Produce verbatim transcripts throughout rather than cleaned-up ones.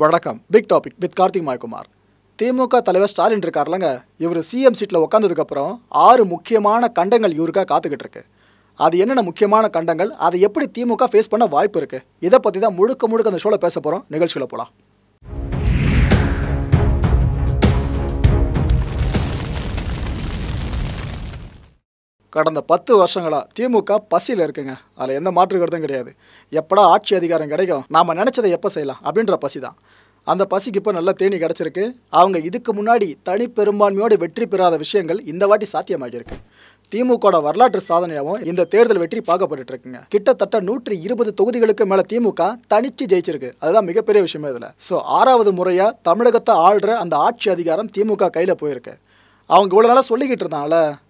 Vadakam, big topic with Karthick MaayaKumar. T M K தலைவர் ஸ்டாலின் இருக்கார்லங்க இவர் CM சீட்ல உட்கார்ந்ததுக்கு அப்புறம் ஆறு முக்கியமான கண்டங்கள் இவர்கா காத்துக்கிட்டு இருக்கு. அது என்னென்ன முக்கியமான கண்டங்கள் அதை எப்படி T M K ஃபேஸ் பண்ண வாய்ப்பு இருக்கு. இத பத்தி தான் முழுக்க முழுக்க அந்த ஷோல பேசப் போறோம். நிகழ்ச்சிக்குள்ள போலாம். கடந்த பத்து வருஷங்களா T M K பசியில இருக்குங்க. அதுல எந்த மாற்று கருத்தும் கிடையாது. எப்படா ஆட்சி அதிகாரம் கிடைக்கும் நாம நினைச்சதை எப்ப செய்யலாம் அப்படின்ற பசிதான். அந்த பசிக்கு இப்ப நல்ல தேனி கிடைச்சிருக்கு. அவங்க இதுக்கு முன்னாடி தனி பெரும்பான்மையோட வெற்றி பெறாத விஷயங்கள் இந்த வாட்டி சாத்தியமாகிருக்கு. T M K வரலாற்று சாதனையாவும் இந்த தேர்தல் வெற்றி பார்க்கப்பட்டு இருக்குங்க. கிட்டத்தட்ட நூற்று இருபது தொகுதிகளுக்கு மேல T M K தனிச்சு ஜெயிச்சிருக்கு. அதுதான் மிகப்பெரிய விஷயம் இதுல. சோ ஆறாவது முறையா தமிழகத்தை ஆள்ற அந்த ஆட்சி அதிகாரம் T M K கையில போயிருக்கு. அவங்க இவ்வளவு நாளா சொல்லிக்கிட்டு இருந்தாங்கல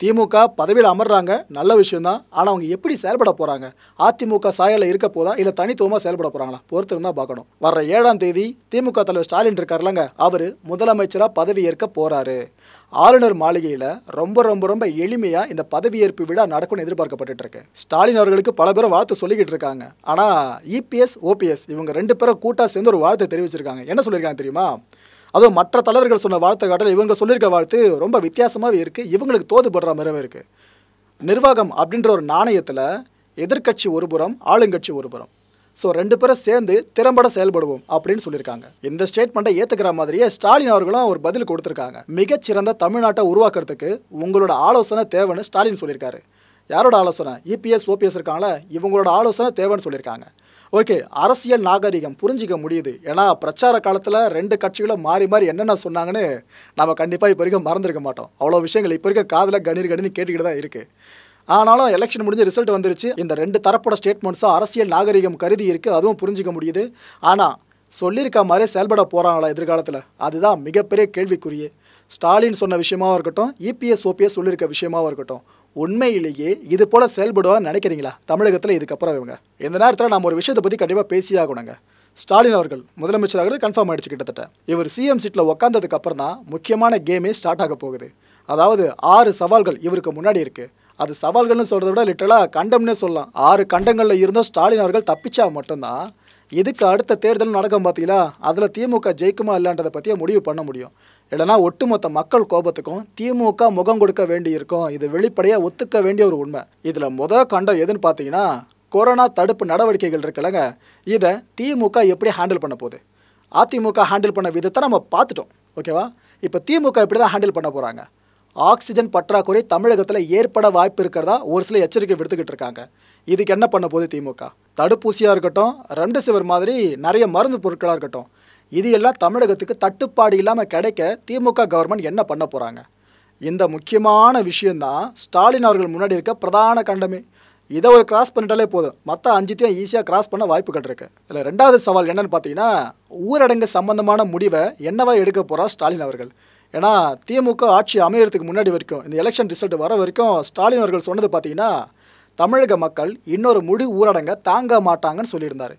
T M K பதவியில அமர்றாங்க நல்ல விஷயம் தான். ஆனா அவங்க எப்படி செயல்பட போறாங்க அதிமுக சாயல இருக்க போதா இல்ல தனித்துவமா செயல்பட போறாங்களா பொறுத்திருந்தா பார்க்கணும். வர ஏழாம் தேதி T M K தலைவர் ஸ்டாலின் இருக்கார்லங்க அவரு முதலமைச்சரா பதவி ஏற்க போறாரு. ஆளுநர் மாளிகையில ரொம்ப ரொம்ப ரொம்ப எளிமையா இந்த பதவியேற்பு விழா நடக்கும் எதிர்பார்க்கப்பட்டு இருக்கு. ஸ்டாலின் அவர்களுக்கு பல பேரும் வாழ்த்து சொல்லிக்கிட்டு இருக்காங்க. ஆனா E P S O P S இவங்க ரெண்டு பேரும் கூட்டா சேர்ந்து ஒரு வாழ்த்து தெரிவிச்சிருக்காங்க. என்ன சொல்லிருக்காங்க தெரியுமா? அது மற்ற தலைவர்கள் சொன்ன வார்த்தை காட்டல இவங்க சொல்லிருக்க வார்த்தை ரொம்ப வித்தியாசமாவே இருக்கு. இவங்களுக்கு தோதுபடுற மாதிரி இருக்கு. நிர்வாகம் அப்படின்ற ஒரு நாணயத்துல எதிர்க்கட்சி ஒருபுறம் ஆளுங்கட்சி ஒருபுறம் சோ ரெண்டு பேரும் சேர்ந்து திறம்பட செயல்படுவோம் அப்படினு சொல்லிருக்காங்க. இந்த ஸ்டேட்மென்ட்டை ஏத்துக்கிற மாதிரியே ஸ்டாலின் அவர்களும் ஒரு பதில் கொடுத்திருக்காங்க. மிகச்சிறந்த தமிழ்நாட்டை உருவாக்குறதுக்கு உங்களோட ஆலோசனை தேவைன்னு ஸ்டாலின் சொல்லிருக்காரு. யாரோட ஆலோசனை? E P S O P S இருக்காங்களா இவங்களோட ஆலோசனை தேவைன்னு சொல்லிருக்காங்க. ஓகே அரசியல் நாகரிகம் புரிஞ்சிக்க முடியுது. ஏன்னா பிரச்சார காலத்துல ரெண்டு கட்சிகளும் மாறி மாறி என்னென்ன சொன்னாங்கன்னு நாம கண்டிப்பா இப்ப வரைக்கும் மறந்துருக்க மாட்டோம். அவ்வளோ விஷயங்கள் இப்ப இருக்க காதுல கணீர் கணீர்னு கேட்டுக்கிட்டு தான் இருக்கு. ஆனாலும் எலெக்ஷன் முடிஞ்ச ரிசல்ட் வந்துருச்சு. இந்த ரெண்டு தரப்போட ஸ்டேட்மெண்ட்ஸும் அரசியல் நாகரிகம் கருதி இருக்கு. அதுவும் புரிஞ்சிக்க முடியுது. ஆனா சொல்லியிருக்க மாதிரி செயல்பட போறாங்களா எதிர்காலத்துல அதுதான் மிகப்பெரிய கேள்விக்குரிய. ஸ்டாலின் சொன்ன விஷயமாவும் இருக்கட்டும் E P S O P S சொல்லியிருக்க விஷயமாவும் இருக்கட்டும் உண்மையிலேயே இது போல செயல்படுவான்னு நினைக்கிறீங்களா தமிழகத்தில் இதுக்கப்புறம் இவங்க? இந்த நேரத்தில் நாம் ஒரு விஷயத்தை பற்றி கண்டிப்பாக பேசியாகணுங்க. ஸ்டாலின் அவர்கள் முதலமைச்சராக கன்ஃபார்ம் ஆயிடுச்சு கிட்டத்தட்ட. இவர் சிஎம் சீட்டில் உட்காந்ததுக்கு அப்புறம் தான் முக்கியமான கேமே ஸ்டார்ட் ஆக போகுது. அதாவது ஆறு சவால்கள் இவருக்கு முன்னாடி இருக்குது. அது சவால்கள்னு சொல்கிறத விட லிட்டரலாக கண்டம்னே சொல்லலாம். ஆறு கண்டங்களில் இருந்தும் ஸ்டாலின் அவர்கள் தப்பிச்சா மட்டும்தான் இதுக்கு அடுத்த தேர்தல் நடக்கும் பார்த்தீங்களா அதில் T M K ஜெயிக்குமா இல்லைன்றதை பற்றியே முடிவு பண்ண முடியும். இல்லைனா ஒட்டுமொத்த மக்கள் கோபத்துக்கும் T M K முகம் கொடுக்க வேண்டி இருக்கும். இது வெளிப்படையாக ஒத்துக்க வேண்டிய ஒரு உண்மை. இதில் முதல் கண்டம் எதுன்னு பார்த்தீங்கன்னா கொரோனா தடுப்பு நடவடிக்கைகள் இருக்குல்லங்க இதை T M K எப்படி ஹேண்டில் பண்ண போகுது. அதிமுக ஹேண்டில் பண்ண விதத்தை நம்ம பார்த்துட்டோம் ஓகேவா. இப்போ T M K எப்படி தான் ஹேண்டில் பண்ண போகிறாங்க. ஆக்சிஜன் பற்றாக்குறை தமிழகத்தில் ஏற்பட வாய்ப்பு இருக்கிறதா ஒரு சில எச்சரிக்கை விடுத்துக்கிட்டு இருக்காங்க. இதுக்கு என்ன பண்ண போகுது T M K? தடுப்பூசியாக இருக்கட்டும் ரெம்டெசிவர் மாதிரி நிறைய மருந்து பொருட்களாக இருக்கட்டும் இது எல்லாம் தமிழகத்துக்கு தட்டுப்பாடு இல்லாமல் கிடைக்க T M K கவர்மெண்ட் என்ன பண்ண போகிறாங்க? இந்த முக்கியமான விஷயந்தான் ஸ்டாலின் அவர்கள் முன்னாடி இருக்க பிரதான கண்டமே. இதை ஒரு கிராஸ் பண்ணிட்டாலே போதும் மற்ற அஞ்சுத்தையும் ஈஸியாக கிராஸ் பண்ண வாய்ப்புகள் இருக்குது. இதில் ரெண்டாவது சவால் என்னன்னு பார்த்தீங்கன்னா ஊரடங்கு சம்பந்தமான முடிவை என்னவா எடுக்க போகிறார் ஸ்டாலின் அவர்கள்? ஏன்னா T M K ஆட்சி அமையறதுக்கு முன்னாடி வரைக்கும் இந்த எலெக்ஷன் ரிசல்ட் வர வரைக்கும் ஸ்டாலின் அவர்கள் சொன்னது பார்த்தீங்கன்னா தமிழக மக்கள் இன்னொரு முழு ஊரடங்கை தாங்க மாட்டாங்கன்னு சொல்லியிருந்தார்.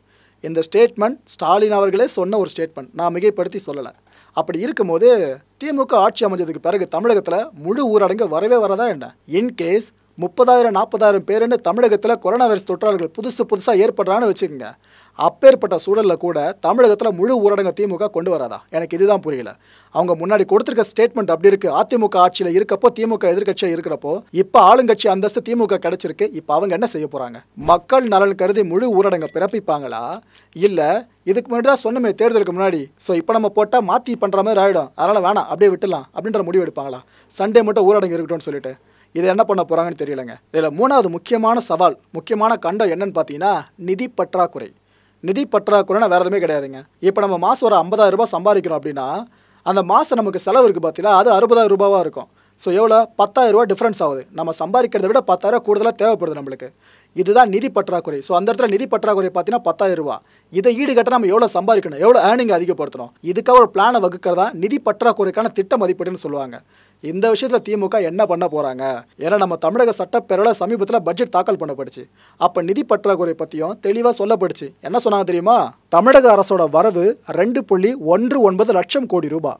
இந்த ஸ்டேட்மெண்ட் ஸ்டாலின் அவர்களே சொன்ன ஒரு ஸ்டேட்மெண்ட். நான் மிகைப்படுத்தி சொல்லலை. அப்படி இருக்கும்போது T M K ஆட்சி அமைஞ்சதுக்கு பிறகு தமிழகத்தில் முழு ஊரடங்கு வரவே வரதா என்ன? இன்கேஸ் முப்பதாயிரம் நாற்பதாயிரம் பேருன்னு தமிழகத்தில் கொரோனா வைரஸ் தொற்றாளர்கள் புதுசு புதுசாக ஏற்படுறான்னு வச்சுக்கோங்க. அப்பேற்பட்ட சூழலில் கூட தமிழகத்தில் முழு ஊரடங்கு T M K கொண்டு வராதா? எனக்கு இதுதான் புரியல. அவங்க முன்னாடி கொடுத்துருக்க ஸ்டேட்மெண்ட் அப்படி இருக்குது. அதிமுக ஆட்சியில் இருக்கப்போ T M K எதிர்கட்சியாக இருக்கிறப்போ இப்போ ஆளுங்கட்சி அந்தஸ்து T M K கிடைச்சிருக்கு. இப்போ அவங்க என்ன செய்ய போகிறாங்க? மக்கள் நலன் கருதி முழு ஊரடங்கை பிறப்பிப்பாங்களா இல்லை இதுக்கு முன்னாடி தான் சொன்னமே தேர்தலுக்கு முன்னாடி ஸோ இப்போ நம்ம போட்டால் மாற்றி பண்ணுற மாதிரி ஆகிடும் அதனால் வேணாம் அப்படியே விட்டுலாம் அப்படின்ற முடிவு எடுப்பாங்களா? சண்டே மட்டும் ஊரடங்கு இருக்கட்டும்னு சொல்லிட்டு இதை என்ன பண்ண போகிறாங்கன்னு தெரியலைங்க. இதில் மூணாவது முக்கியமான சவால் முக்கியமான கண்டம் என்னன்னு பார்த்தீங்கன்னா நிதி பற்றாக்குறை. நிதி பற்றாக்குறைனா வேறு எதுவுமே கிடையாதுங்க. இப்போ நம்ம மாதம் ஒரு ஐம்பதாயிரம் ரூபாய் சம்பாதிக்கிறோம் அப்படின்னா அந்த மாதம் நமக்கு செலவு இருக்குது பார்த்தீங்கன்னா அது அறுபதாயிரம் ரூபாவாக இருக்கும். So, Yola, Pata Rua difference out. Namasambari Kadavita Patara Kurla Teoporambleke. Either Nidi Patrakuri. So, under the Nidi Patrakuri Patina Pata Rua. Either Yidigatam Yola Sambarikana, Yola earning Adikaportano. Either cover plan of Akada, Nidi Patrakurikana Tita Madiputan Solanga. In the Shita Timuka Yena Pana Poranga. Yeranama Tamaka Sata Perala Samibutla budget Takal Panapachi. Up a Nidi Patrakuri Patio, Teliva Sola Perchi, Yanasona Drima, Tamaka Rasoda Varavu, Rendupuli, Wonder one by the Lacham Kodi Ruba.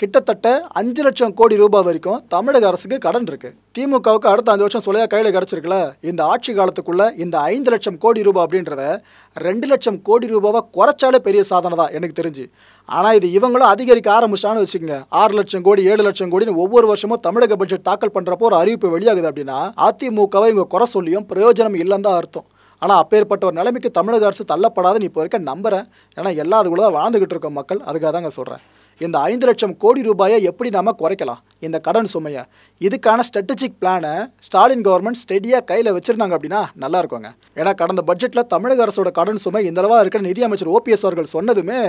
கிட்டத்தட்ட ஐந்து லட்சம் கோடி ரூபாய் வரைக்கும் தமிழக அரசுக்கு கடன் இருக்கு. திமுகவுக்கு அடுத்த ஐந்து வருஷம் சொலையா கையில கிடைச்சிருக்குல. இந்த ஆட்சி காலத்துக்குள்ள இந்த ஐந்து லட்சம் கோடி ரூபாய் அப்படின்றத இரண்டு லட்சம் கோடி ரூபாயா குறைச்சாலே பெரிய சாதனை தான் எனக்கு தெரிஞ்சு. ஆனா இது இவங்கள அதிகரிக்க ஆரம்பிச்சானு வெச்சுங்க. ஆறு லட்சம் கோடி ஏழு லட்சம் கோடி ஒவ்வொரு வருஷமும் தமிழக பட்ஜெட் தாக்கல் பண்றப்போ ஒரு அறிவிப்பு வெளியாகுது அப்படினா அதிமுகவை இவங்க குறை சொல்லியும் பிரயோஜனம் இல்லன்னு அர்த்தம். ஆனா அப்பேற்பட்ட ஒரு நிலைமைக்கு தமிழக அரசு தள்ளப்படாதுன்னு இப்போ வரைக்கும் நம்பறேன். ஏன்னா எல்லா அதுக்குள்ள தான் வாழ்ந்துகிட்டு இருக்க மக்கள் அதுக்காகதாங்க சொல்றேன். இந்த ஐந்து லட்சம் கோடி ரூபாயை எப்படி நாம குறைக்கலாம் இந்த கடன் சுமையை இதுக்கான ஸ்ட்ராட்டஜிக் பிளானை ஸ்டாலின் கவர்மெண்ட் ஸ்டெடியா கையில வச்சிருந்தாங்க அப்படினா நல்லா இருக்கும்ங்க. ஏன்னா கடந்த பட்ஜெட்ல தமிழக அரசோட கடன் சுமை இந்த அளவா இருக்க நிதி அமைச்சர் ஓபிஎஸ் அவர்கள் சொன்னதுமே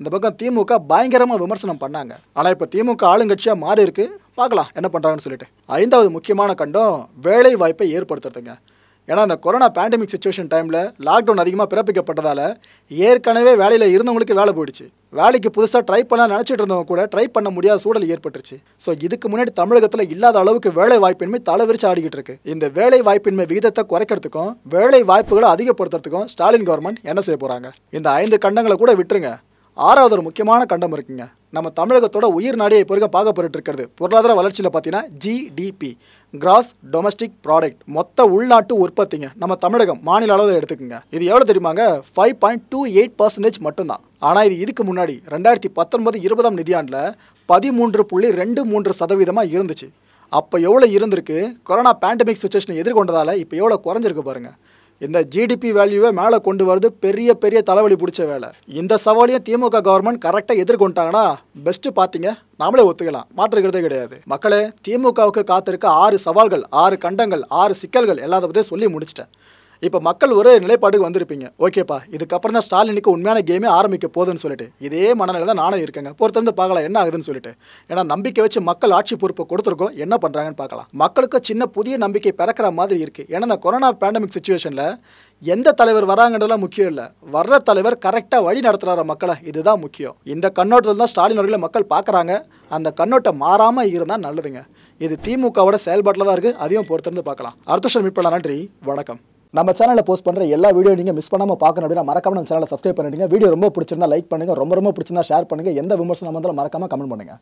இந்த பக்கம் திமுக பயங்கரமா விமர்சனம் பண்ணாங்க. ஆனா இப்போ திமுக ஆளுங்கட்சியா மாறி இருக்கு. பார்க்கலாம் என்ன பண்றாங்கன்னு சொல்லிட்டு. ஐந்தாவது முக்கியமான கண்டம் வேலை வாய்ப்பை ஏற்படுத்துறதுங்க. ஏன்னா அந்த கொரோனா பேண்டமிக் சிச்சுவேஷன் டைம்ல லாக்டவுன் அதிகமாக பிறப்பிக்கப்பட்டதால ஏற்கனவே வேலையில் இருந்தவங்களுக்கு வேலை போயிடுச்சு. வேலைக்கு புதுசாக ட்ரை பண்ண நினச்சிட்டு இருந்தவங்க கூட ட்ரை பண்ண முடியாத சூழல் ஏற்பட்டுருச்சு. ஸோ இதுக்கு முன்னாடி தமிழகத்தில் இல்லாத அளவுக்கு வேலை வாய்ப்பின்மை தலைவிரிச்சு ஆடிக்கிட்டு இருக்கு. இந்த வேலை வாய்ப்பின்மை விகிதத்தை குறைக்கிறதுக்கும் வேலை வாய்ப்புகளை அதிகப்படுத்துறதுக்கும் ஸ்டாலின் கவர்மெண்ட் என்ன செய்ய போகிறாங்க? இந்த ஐந்து கண்டங்களை கூட விட்டுருங்க. ஆறாவது ஒரு முக்கியமான கண்டம் இருக்குங்க. நம்ம தமிழகத்தோட உயிர் நாடியை இப்போ இருக்க பார்க்கப்பட்டு இருக்கிறது பொருளாதார வளர்ச்சியில் பார்த்தீங்கன்னா ஜிடிபி கிராஸ் டொமஸ்டிக் ப்ராடக்ட் மொத்த உள்நாட்டு உற்பத்திங்க. நம்ம தமிழகம் மாநில அளவில் எடுத்துக்கோங்க. இது எவ்வளோ தெரியுமாங்க? Five point two eight percentage மட்டும்தான். ஆனால் இது இதுக்கு முன்னாடி ரெண்டாயிரத்தி பத்தொன்பது இருபதாம் நிதியாண்டில் பதிமூன்று புள்ளி ரெண்டு மூன்று சதவீதமாக இருந்துச்சு. அப்போ எவ்வளோ இருந்திருக்கு? கொரோனா பேண்டமிக் சுச்சுவேஷனை எதிர்கொண்டதால் இப்போ எவ்வளோ குறைஞ்சிருக்கு பாருங்கள். இந்த ஜிடிபி வேல்யூவை மேலே கொண்டு வரது பெரிய பெரிய தலைவலி பிடிச்ச வேலை. இந்த சவாலையும் திமுக கவர்மெண்ட் கரெக்டாக எதிர்கொண்டாங்கன்னா பெஸ்ட்டு பார்த்தீங்க நாமளே ஒத்துக்கலாம். மாற்றுக்கிறதே கிடையாது. மக்களே, திமுகவுக்கு காத்திருக்க ஆறு சவால்கள் ஆறு கண்டங்கள் ஆறு சிக்கல்கள் எல்லாத்த பற்றியும் சொல்லி முடிச்சிட்டேன். இப்போ மக்கள் ஒரு நிலைப்பாட்டுக்கு வந்திருப்பீங்க. ஓகேப்பா, இதுக்கப்புறம் தான் ஸ்டாலினுக்கு உண்மையான கேமே ஆரம்பிக்க போகுதுன்னு சொல்லிட்டு இதே மனநிலை தான் நானும் இருக்கேங்க. பொறுத்திருந்து பார்க்கலாம் என்ன ஆகுதுன்னு சொல்லிட்டு. ஏன்னா நம்பிக்கை வச்சு மக்கள் ஆட்சி பொறுப்பை கொடுத்துருக்கோம், என்ன பண்ணுறாங்கன்னு பார்க்கலாம். மக்களுக்கு சின்ன புதிய நம்பிக்கை பிறக்கிற மாதிரி இருக்குது. ஏன்னா இந்த கொரோனா பேண்டமிக் சுச்சுவேஷனில் எந்த தலைவர் வராங்கன்றதுலாம் முக்கியம் இல்லை, வர்ற தலைவர் கரெக்டாக வழி நடத்துகிறார மக்களை இதுதான் முக்கியம். இந்த கண்ணோட்டத்தில் தான் ஸ்டாலின் அவர்களை மக்கள் பார்க்குறாங்க. அந்த கண்ணோட்டம் மாறாமல் இருந்தால் நல்லதுங்க. இது திமுகவோட செயல்பாட்டில் தான் இருக்குது. அதையும் பொறுத்திருந்து பார்க்கலாம். அடுத்த மீட் பண்ணலாம். நன்றி, வணக்கம். நம்ம சேனல்ல போஸ்ட் பண்ற எல்லா வீடியோ நீங்க மிஸ் பண்ணாம பார்க்கணும் அப்படின்னா மறக்காம நம்ம சேனலை சப்ஸ்கிரைப் பண்ணிடுங்க. வீடியோ ரொம்ப பிடிச்சிருந்தா லைக் பண்ணுங்க, ரொம்ப ரொம்ப பிடிச்சிருந்தா ஷேர் பண்ணுங்க. எந்த விமர்சனம் வந்தாலும் மறக்காம கமெண்ட் பண்ணுங்க.